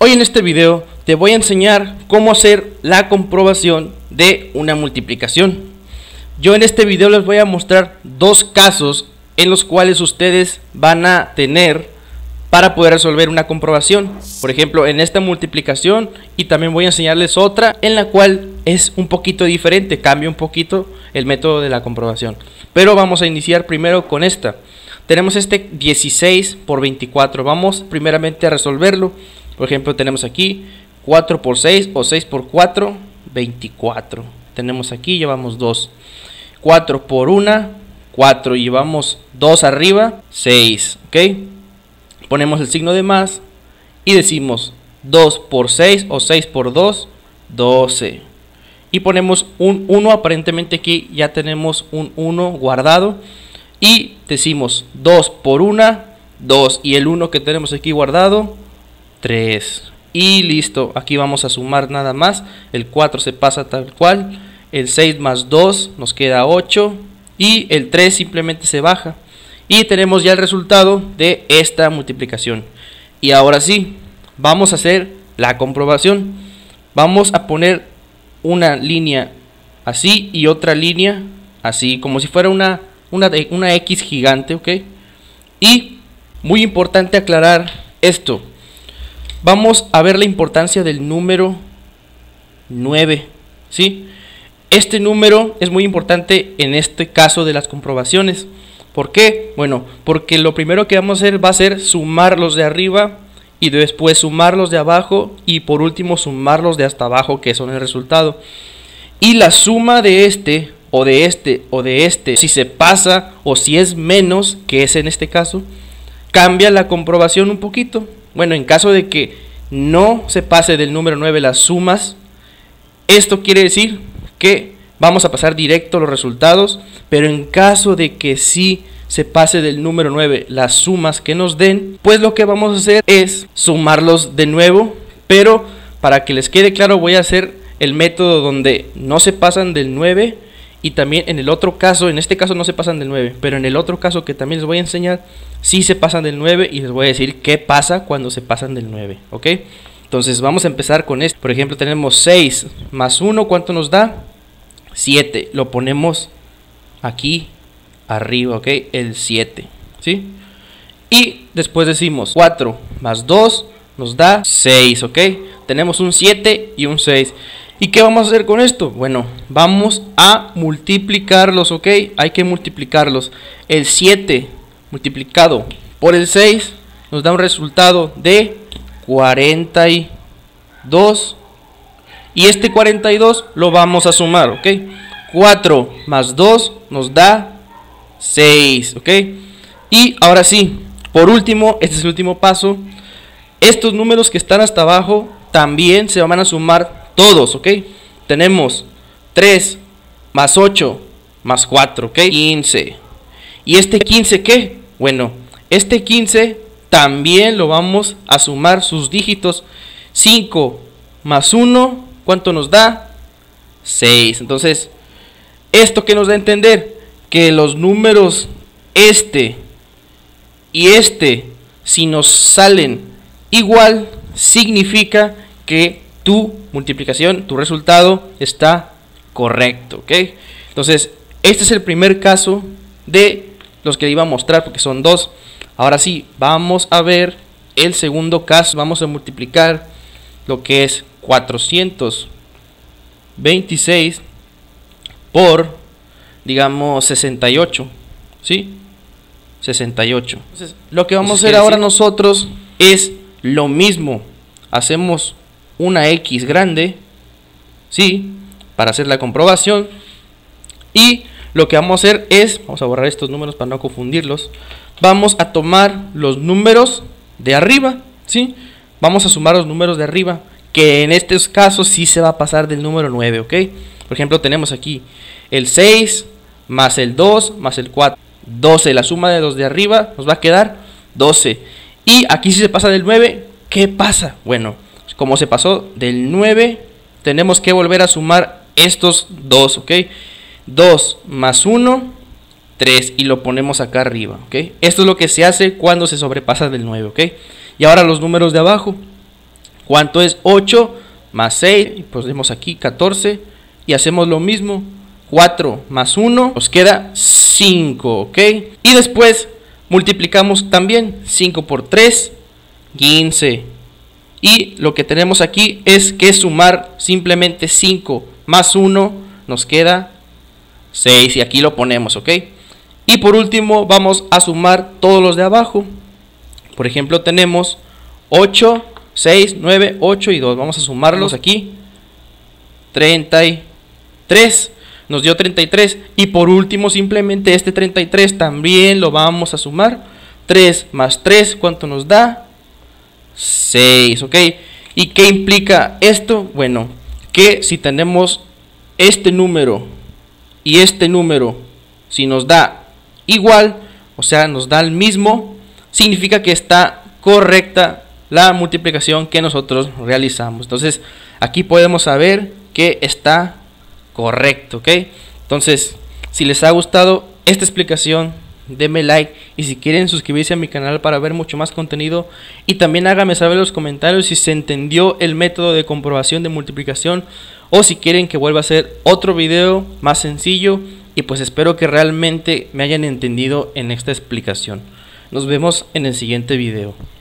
Hoy en este video te voy a enseñar cómo hacer la comprobación de una multiplicación. Yo en este video les voy a mostrar dos casos en los cuales ustedes van a tener para poder resolver una comprobación. Por ejemplo, en esta multiplicación, y también voy a enseñarles otra en la cual es un poquito diferente, cambia un poquito el método de la comprobación. Pero vamos a iniciar primero con esta. Tenemos este 16 por 24. Vamos primeramente a resolverlo. Por ejemplo, tenemos aquí 4 por 6 o 6 por 4, 24. Tenemos aquí, llevamos 2. 4 por 1, 4. Y llevamos 2 arriba, 6. ¿Ok? Ponemos el signo de más y decimos 2 por 6 o 6 por 2, 12. Y ponemos un 1, aparentemente aquí ya tenemos un 1 guardado. Y decimos 2 por 1, 2. Y el 1 que tenemos aquí guardado, 3. Y listo, aquí vamos a sumar nada más. El 4 se pasa tal cual. El 6 más 2 nos queda 8. Y el 3 simplemente se baja. Y tenemos ya el resultado de esta multiplicación. Y ahora sí, vamos a hacer la comprobación. Vamos a poner una línea así y otra línea así, como si fuera una X gigante, ¿ok? Y muy importante aclarar esto. Vamos a ver la importancia del número 9, ¿sí? Este número es muy importante en este caso de las comprobaciones. ¿Por qué? Bueno, porque lo primero que vamos a hacer va a ser sumar los de arriba y después sumar los de abajo y por último sumar los de hasta abajo, que son el resultado. Y la suma de este o de este o de este, si se pasa o si es menos, que es en este caso, cambia la comprobación un poquito. Bueno, en caso de que no se pase del número 9 las sumas, esto quiere decir que vamos a pasar directo los resultados. Pero en caso de que sí se pase del número 9 las sumas que nos den, pues lo que vamos a hacer es sumarlos de nuevo. Pero para que les quede claro, voy a hacer el método donde no se pasan del 9. Y también en el otro caso, en este caso no se pasan del 9, pero en el otro caso que también les voy a enseñar, sí se pasan del 9 y les voy a decir qué pasa cuando se pasan del 9, ¿ok? Entonces vamos a empezar con esto. Por ejemplo, tenemos 6 más 1, ¿cuánto nos da? 7, lo ponemos aquí arriba, ¿ok? El 7, ¿sí? Y después decimos 4 más 2 nos da 6, ¿ok? Tenemos un 7 y un 6. ¿Y qué vamos a hacer con esto? Bueno, vamos a multiplicarlos, ¿ok? Hay que multiplicarlos. El 7 multiplicado por el 6 nos da un resultado de 42. Y este 42 lo vamos a sumar, ¿ok? 4 más 2 nos da 6, ¿ok? Y ahora sí, por último, este es el último paso. Estos números que están hasta abajo también se van a sumar todos, ¿ok? Tenemos 3 más 8 más 4, ¿ok? 15. ¿Y este 15 qué? Bueno, este 15 también lo vamos a sumar sus dígitos. 5 más 1, ¿cuánto nos da? 6. Entonces, ¿esto qué nos da a entender? Que los números este y este, si nos salen igual, significa que tu multiplicación, tu resultado está correcto, ¿ok? Entonces, este es el primer caso de los que iba a mostrar porque son dos. Ahora sí, vamos a ver el segundo caso. Vamos a multiplicar lo que es 426 por, digamos, 68, ¿sí? 68. Entonces, lo que vamos a hacer ahora nosotros es lo mismo. Hacemos una X grande, ¿sí? Para hacer la comprobación. Y lo que vamos a hacer es, vamos a borrar estos números para no confundirlos. Vamos a tomar los números de arriba, ¿sí? Vamos a sumar los números de arriba, que en estos casos sí se va a pasar del número 9, ¿ok? Por ejemplo, tenemos aquí el 6 más el 2 más el 4, 12. La suma de los de arriba nos va a quedar 12. Y aquí si se pasa del 9, ¿qué pasa? Bueno, como se pasó del 9, tenemos que volver a sumar estos dos, ¿ok? 2 más 1, 3. Y lo ponemos acá arriba, ¿ok? Esto es lo que se hace cuando se sobrepasa del 9, ¿ok? Y ahora los números de abajo. ¿Cuánto es 8 más 6? Pues vemos aquí 14. Y hacemos lo mismo. 4 más 1 nos queda 5, ¿ok? Y después multiplicamos también 5 por 3, 15. Y lo que tenemos aquí es que sumar simplemente 5 más 1 nos queda 6. Y aquí lo ponemos, ¿ok? Y por último vamos a sumar todos los de abajo. Por ejemplo, tenemos 8, 6, 9, 8 y 2. Vamos a sumarlos aquí. 33. Nos dio 33. Y por último simplemente este 33 también lo vamos a sumar. 3 más 3, ¿cuánto nos da? 6, ¿ok? ¿Y qué implica esto? Bueno, que si tenemos este número y este número, si nos da igual, o sea, nos da el mismo, significa que está correcta la multiplicación que nosotros realizamos. Entonces, aquí podemos saber que está correcto, ¿ok? Entonces, si les ha gustado esta explicación, denme like, y si quieren suscribirse a mi canal para ver mucho más contenido, y también háganme saber en los comentarios si se entendió el método de comprobación de multiplicación, o si quieren que vuelva a hacer otro video más sencillo, y pues espero que realmente me hayan entendido en esta explicación. Nos vemos en el siguiente video.